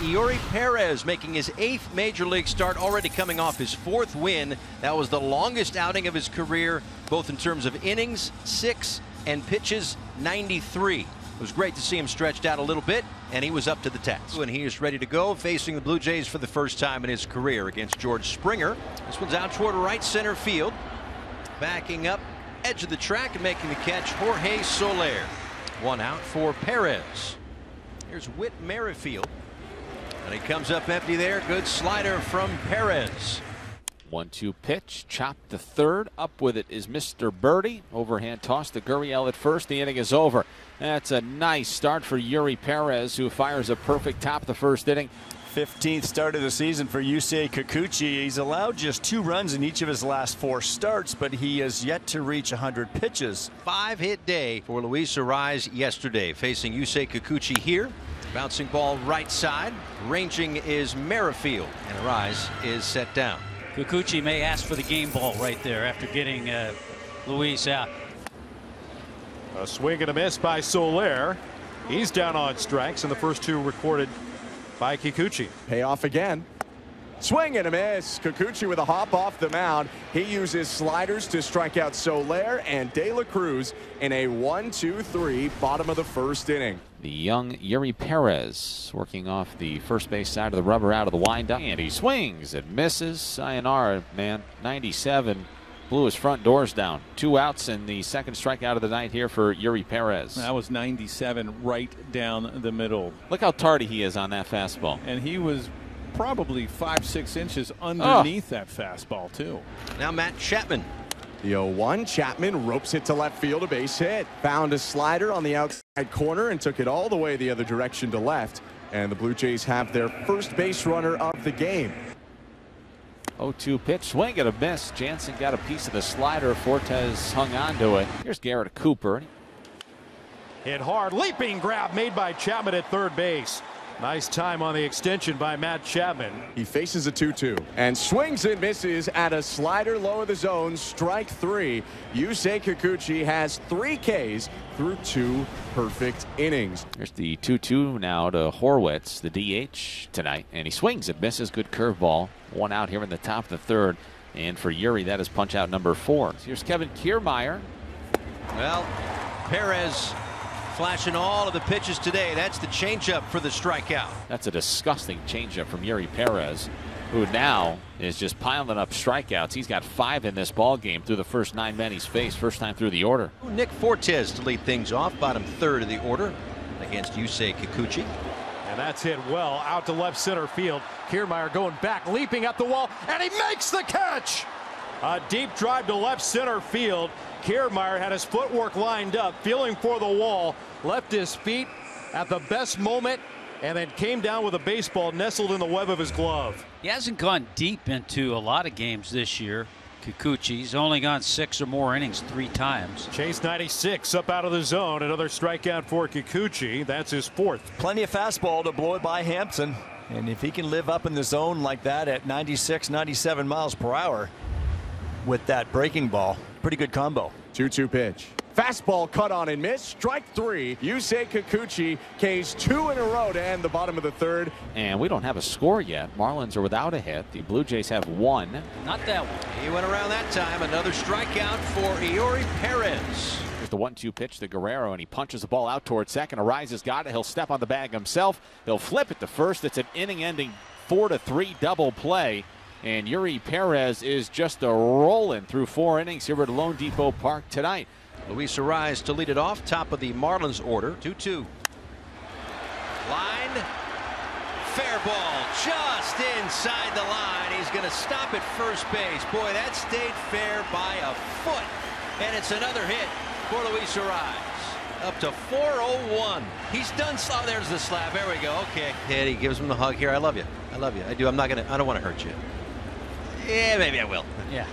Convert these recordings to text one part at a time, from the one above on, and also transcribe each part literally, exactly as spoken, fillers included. Eury Perez making his eighth major league start, already coming off his fourth win. That was the longest outing of his career, both in terms of innings, six, and pitches, ninety-three. It was great to see him stretched out a little bit, and he was up to the task. And he is ready to go, facing the Blue Jays for the first time in his career against George Springer. This one's out toward right center field. Backing up, edge of the track, and making the catch, Jorge Soler. One out for Perez. Here's Whit Merrifield. And he comes up empty there. Good slider from Perez. one two pitch, chopped to third. Up with it is Mister Birdie. Overhand toss to Gurriel at first. The inning is over. That's a nice start for Eury Perez, who fires a perfect top the first inning. fifteenth start of the season for Yusei Kikuchi. He's allowed just two runs in each of his last four starts, but he has yet to reach one hundred pitches. Five-hit day for Luis Arraez yesterday, facing Yusei Kikuchi here. Bouncing ball right side. Ranging is Merrifield, and Arraez is set down. Kikuchi may ask for the game ball right there after getting uh, Luis out. A swing and a miss by Soler. He's down on strikes, and the first two recorded by Kikuchi. Payoff again. Swing and a miss. Kikuchi with a hop off the mound. He uses sliders to strike out Soler and De La Cruz in a one two three bottom of the first inning. The young Eury Perez working off the first base side of the rubber out of the windup. And he swings and misses. Sayonara, man. ninety-seven. Blew his front doors down. Two outs and the second strikeout of the night here for Eury Perez. That was ninety-seven right down the middle. Look how tardy he is on that fastball. And he was probably five, six inches underneath oh. that fastball, too. Now Matt Chapman. The oh one, Chapman ropes it to left field, a base hit. Found a slider on the outside corner and took it all the way the other direction to left. And the Blue Jays have their first base runner of the game. oh two pitch, swing and a miss. Jansen got a piece of the slider. Fortes hung on to it. Here's Garrett Cooper. Hit hard, leaping grab made by Chapman at third base. Nice time on the extension by Matt Chapman. He faces a two two and swings and misses at a slider low of the zone. Strike three. Yusei Kikuchi has three Ks through two perfect innings. There's the two two now to Horwitz, the D H tonight, and he swings and misses. Good curveball. One out here in the top of the third. And for Eury, that is punch out number four. Here's Kevin Kiermaier. Well, Perez flashing all of the pitches today. That's the changeup for the strikeout. That's a disgusting changeup from Eury Perez, who now is just piling up strikeouts. He's got five in this ball game through the first nine men he's faced, first time through the order. Nick Fortes to lead things off, bottom third of the order against Yusei Kikuchi. And that's hit well out to left center field. Kiermaier going back, leaping up the wall, and he makes the catch. A deep drive to left center field. Kiermaier had his footwork lined up, feeling for the wall, left his feet at the best moment, and then came down with a baseball nestled in the web of his glove. He hasn't gone deep into a lot of games this year, Kikuchi. He's only gone six or more innings three times. Chase ninety-six up out of the zone. Another strikeout for Kikuchi. That's his fourth. Plenty of fastball to blow it by Hampson. And if he can live up in the zone like that at ninety-six, ninety-seven miles per hour with that breaking ball, pretty good combo. two two pitch. Fastball cut on and miss. Strike three. Yusei Kikuchi K's two in a row to end the bottom of the third. And we don't have a score yet. Marlins are without a hit. The Blue Jays have one. Not that one. He went around that time. Another strikeout for Eury Perez. Here's the one two pitch to Guerrero, and he punches the ball out towards second. Arraez has got it. He'll step on the bag himself. He'll flip it to first. It's an inning-ending four to three double play. And Eury Perez is just a rolling through four innings here at Lone Depot Park tonight. Luis Arraez to lead it off, top of the Marlins order. two two. Line. Fair ball just inside the line. He's going to stop at first base. Boy, that stayed fair by a foot. And it's another hit for Luis Arraez. Up to four oh one. He's done. Oh, there's the slap. There we go. Okay. Eddie gives him the hug here. I love you. I love you. I do. I'm not going to. I don't want to hurt you. Yeah, maybe I will. Yeah.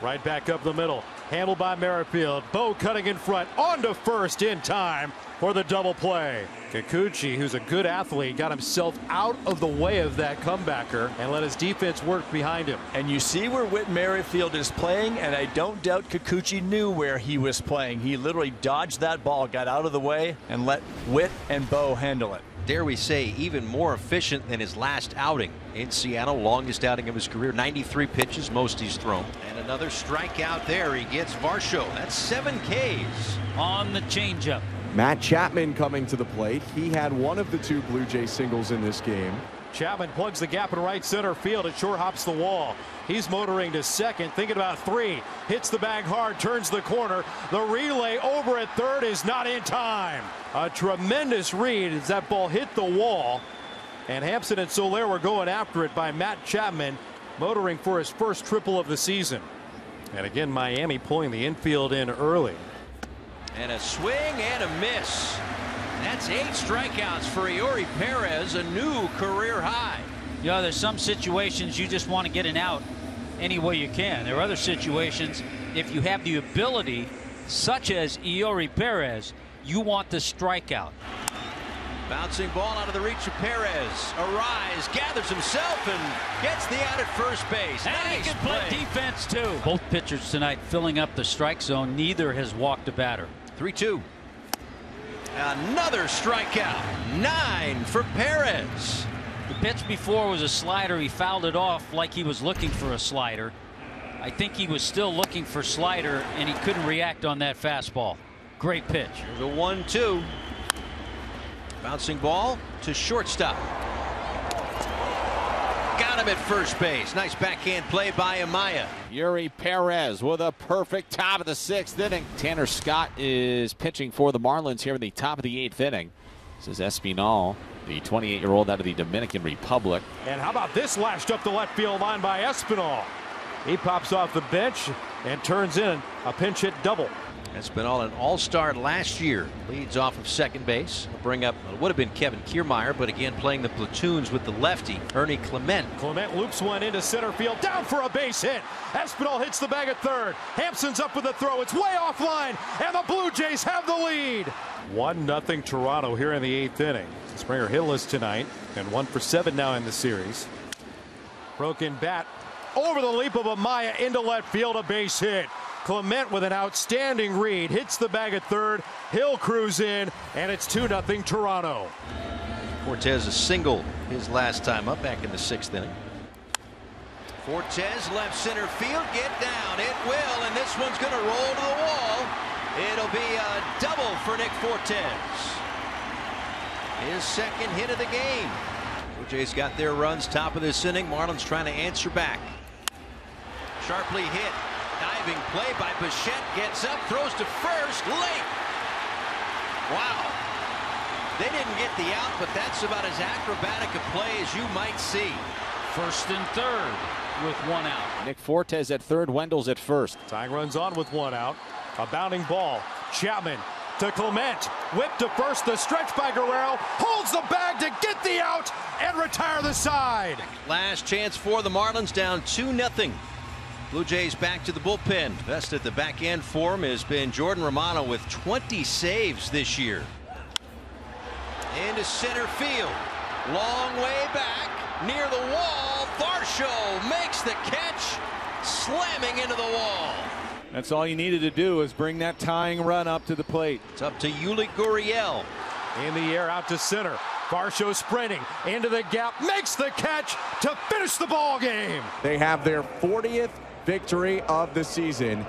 Right back up the middle. Handled by Merrifield. Bo cutting in front. On to first in time for the double play. Kikuchi, who's a good athlete, got himself out of the way of that comebacker and let his defense work behind him. And you see where Whit Merrifield is playing, and I don't doubt Kikuchi knew where he was playing. He literally dodged that ball, got out of the way, and let Whit and Bo handle it. dare we say, even more efficient than his last outing in Seattle. Longest outing of his career, ninety-three pitches, most he's thrown. And another strikeout there. He gets Varsho. That's seven Ks on the changeup. Matt Chapman coming to the plate. He had one of the two Blue Jays singles in this game. Chapman plugs the gap in right center field. It sure hops the wall. He's motoring to second, thinking about three. Hits the bag hard, turns the corner. The relay over at third is not in time. A tremendous read as that ball hit the wall. And Hampson and Soler were going after it by Matt Chapman, motoring for his first triple of the season. And again, Miami pulling the infield in early. And a swing and a miss. That's eight strikeouts for Eury Perez, a new career high. You know, there's some situations you just want to get an out any way you can. There are other situations, if you have the ability, such as Eury Perez, you want the strikeout. Bouncing ball out of the reach of Perez. Arraez gathers himself and gets the out at first base. And nice he can play. play defense, too. Both pitchers tonight filling up the strike zone. Neither has walked a batter. three two. Another strikeout. Nine for Perez. The pitch before was a slider. He fouled it off like he was looking for a slider. I think he was still looking for slider, and he couldn't react on that fastball. Great pitch. Here's a one two. Bouncing ball to shortstop. Got him at first base. Nice backhand play by Amaya. Eury Perez with a perfect top of the sixth inning. Tanner Scott is pitching for the Marlins here in the top of the eighth inning. This is Espinal, the twenty-eight-year-old out of the Dominican Republic. And how about this lashed up the left field line by Espinal? He pops off the bench and turns in a pinch hit double. Espinal, an all-star last year, leads off of second base. He'll bring up what would have been Kevin Kiermaier, but again playing the platoons with the lefty, Ernie Clement. Clement loops one into center field, down for a base hit. Espinal hits the bag at third. Hampson's up with a throw. It's way offline, and the Blue Jays have the lead. one nothing Toronto here in the eighth inning. Springer hitless tonight, and one for seven now in the series. Broken bat over the leap of Amaya into left field, a base hit. Clement with an outstanding read, hits the bag at third. He'll cruise in, and it's two nothing Toronto. Fortes a single his last time up back in the sixth inning. Fortes left center field, get down. It will, and this one's going to roll to the wall. It'll be a double for Nick Fortes. His second hit of the game. Blue Jays got their runs top of this inning. Marlins trying to answer back. Sharply hit. Diving play by Bichette, gets up, throws to first, late. Wow. They didn't get the out, but that's about as acrobatic a play as you might see. First and third with one out. Nick Fortes at third, Wendell's at first. Tying runs on with one out. A bounding ball. Chapman to Clement. Whip to first, the stretch by Guerrero. Holds the bag to get the out and retire the side. Last chance for the Marlins, down two nothing. Blue Jays back to the bullpen. Best at the back end form has been Jordan Romano with twenty saves this year. Into center field. Long way back. Near the wall. Varsho makes the catch. Slamming into the wall. That's all you needed to do is bring that tying run up to the plate. It's up to Yuli Gurriel. In the air out to center. Varsho sprinting into the gap. Makes the catch to finish the ball game. They have their fortieth victory of the season.